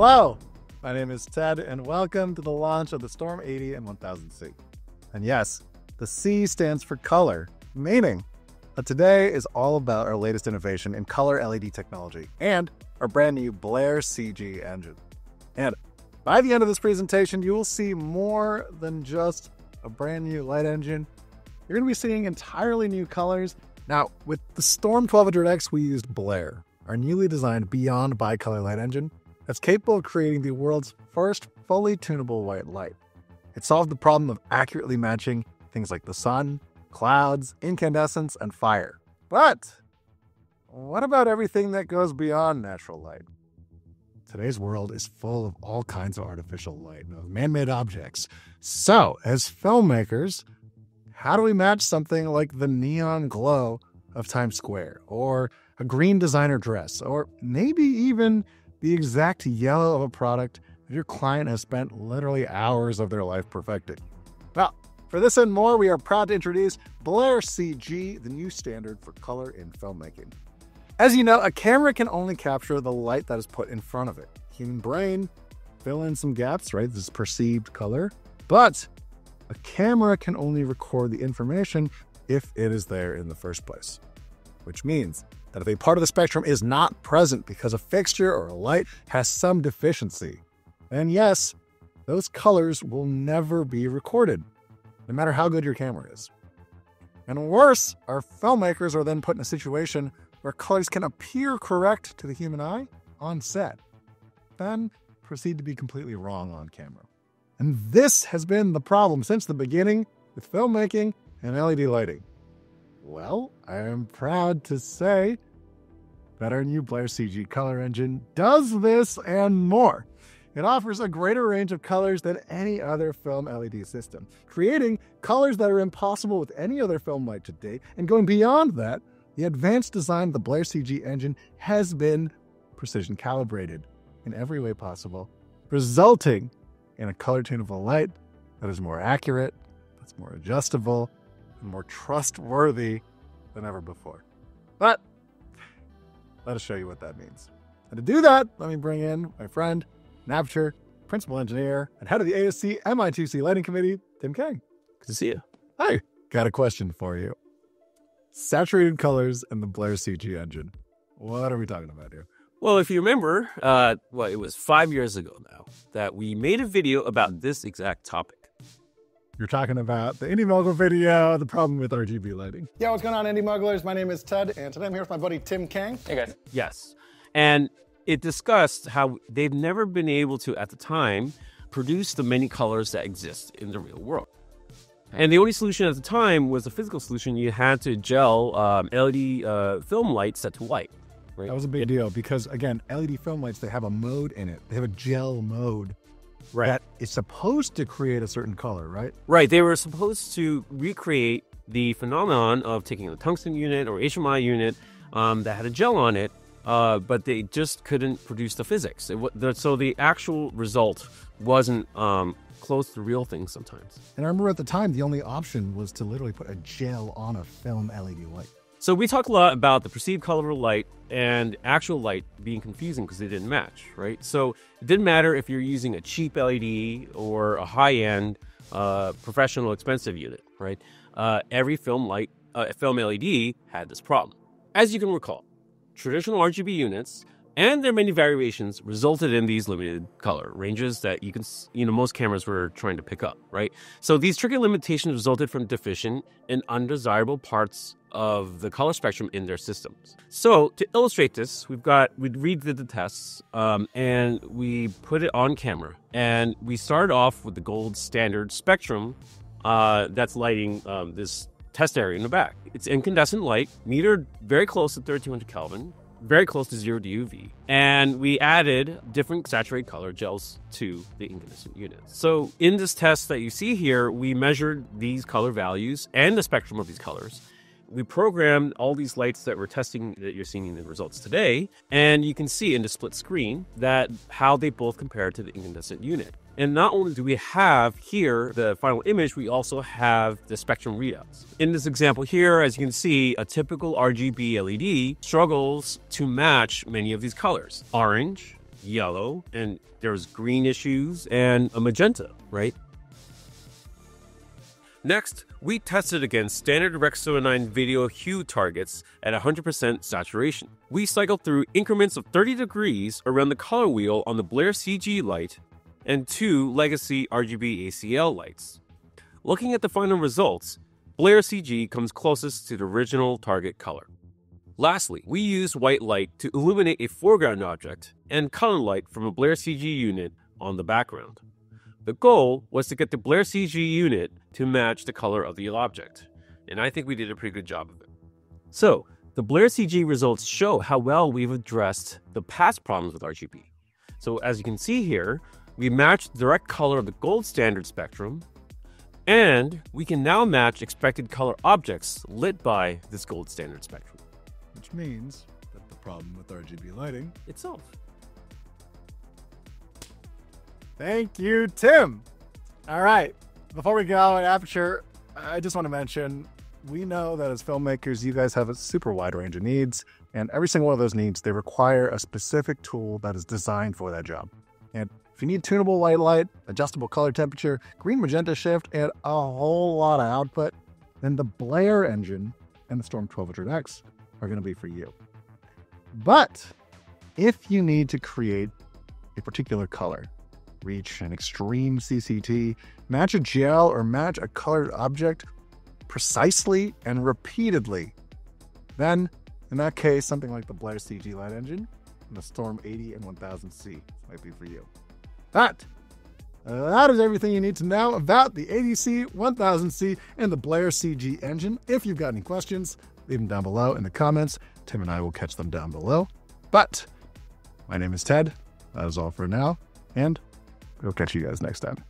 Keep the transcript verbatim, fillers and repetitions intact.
Hello, my name is Ted, and welcome to the launch of the STORM eighty and one thousand C. And yes, the C stands for color, meaning that today is all about our latest innovation in color L E D technology and our brand new BLAIR C G engine. And by the end of this presentation, you will see more than just a brand new light engine. You're going to be seeing entirely new colors. Now, with the STORM twelve hundred X, we used BLAIR, our newly designed beyond bicolor light engine that's capable of creating the world's first fully tunable white light. It solved the problem of accurately matching things like the sun, clouds, incandescence, and fire. But what about everything that goes beyond natural light? Today's world is full of all kinds of artificial light and of man-made objects. So, as filmmakers, how do we match something like the neon glow of Times Square, or a green designer dress, or maybe even the exact yellow of a product that your client has spent literally hours of their life perfecting? Well, for this and more, we are proud to introduce BLAIR C G, the new standard for color in filmmaking. As you know, a camera can only capture the light that is put in front of it. Human brain, fill in some gaps, right? This is perceived color. But a camera can only record the information if it is there in the first place, which means that if a part of the spectrum is not present because a fixture or a light has some deficiency, then yes, those colors will never be recorded, no matter how good your camera is. And worse, our filmmakers are then put in a situation where colors can appear correct to the human eye on set, then proceed to be completely wrong on camera. And this has been the problem since the beginning with filmmaking and L E D lighting. Well, I am proud to say that our new BLAIR C G color engine does this and more. It offers a greater range of colors than any other film L E D system, creating colors that are impossible with any other film light to date. And going beyond that, the advanced design of the BLAIR C G engine has been precision calibrated in every way possible, resulting in a color-tunable light that is more accurate, that's more adjustable, and more trustworthy than ever before. But let us show you what that means. And to do that, let me bring in my friend, Aputure principal engineer and head of the A S C M I two C lighting committee, Tim Kang. Good to see you. Hi. Got a question for you. Saturated colors and the BLAIR C G engine. What are we talking about here? Well, if you remember, uh, well, it was five years ago now that we made a video about this exact topic. You're talking about the Indie Mogul video, the problem with R G B lighting. Yeah, what's going on, Indie Mugglers? My name is Ted, and today I'm here with my buddy, Tim Kang. Hey, guys. Yes. And it discussed how they've never been able to, at the time, produce the many colors that exist in the real world. And the only solution at the time was a physical solution. You had to gel um, L E D uh, film lights set to white. Right? That was a big deal because, again, L E D film lights, they have a mode in it. They have a gel mode. Right. That is supposed to create a certain color, right? Right. They were supposed to recreate the phenomenon of taking a tungsten unit or H M I unit um, that had a gel on it. Uh, but they just couldn't produce the physics. It w the, so the actual result wasn't um, close to real things sometimes. And I remember at the time, the only option was to literally put a gel on a film L E D light. So we talk a lot about the perceived color of light and actual light being confusing because they didn't match, right? So it didn't matter if you're using a cheap L E D or a high-end, uh, professional, expensive unit, right? Uh, every film light, uh, film L E D had this problem. As you can recall, traditional R G B units and their many variations resulted in these limited color ranges that you can, you know, most cameras were trying to pick up, right? So these tricky limitations resulted from deficient and undesirable parts of the color spectrum in their systems. So to illustrate this, we've got, we redid the tests um, and we put it on camera. And we started off with the gold standard spectrum uh, that's lighting um, this test area in the back. It's incandescent light, metered very close to thirty-two hundred Kelvin, very close to zero D U V. And we added different saturated color gels to the incandescent unit. So in this test that you see here, we measured these color values and the spectrum of these colors. We programmed all these lights that we're testing that you're seeing in the results today. And you can see in the split screen that how they both compare to the incandescent unit. And not only do we have here the final image, we also have the spectrum readouts. In this example here, as you can see, a typical R G B L E D struggles to match many of these colors. Orange, yellow, and there's green issues, and a magenta, right? Next, we tested against standard Rec seven oh nine video hue targets at one hundred percent saturation. We cycled through increments of thirty degrees around the color wheel on the BLAIR C G light and two legacy R G B A C L lights. Looking at the final results, BLAIR C G comes closest to the original target color. Lastly, we used white light to illuminate a foreground object and color light from a BLAIR C G unit on the background. The goal was to get the BLAIR C G unit to match the color of the object, and I think we did a pretty good job of it. So, the BLAIR C G results show how well we've addressed the past problems with R G B. So as you can see here, we matched the direct color of the gold standard spectrum, and we can now match expected color objects lit by this gold standard spectrum. Which means that the problem with R G B lighting is solved. Thank you, Tim. All right, before we go at Aputure, I just want to mention, we know that as filmmakers, you guys have a super wide range of needs, and every single one of those needs, they require a specific tool that is designed for that job. And if you need tunable white light, adjustable color temperature, green magenta shift, and a whole lot of output, then the Blair engine and the Storm twelve hundred X are gonna be for you. But if you need to create a particular color, reach an extreme C C T, match a gel or match a colored object precisely and repeatedly, then in that case, something like the BLAIR C G light engine and the Storm eighty and one thousand C might be for you. But that is everything you need to know about the A D C one thousand C and the BLAIR C G engine. If you've got any questions, leave them down below in the comments. Tim and I will catch them down below. But my name is Ted. That is all for now, and we'll catch you guys next time.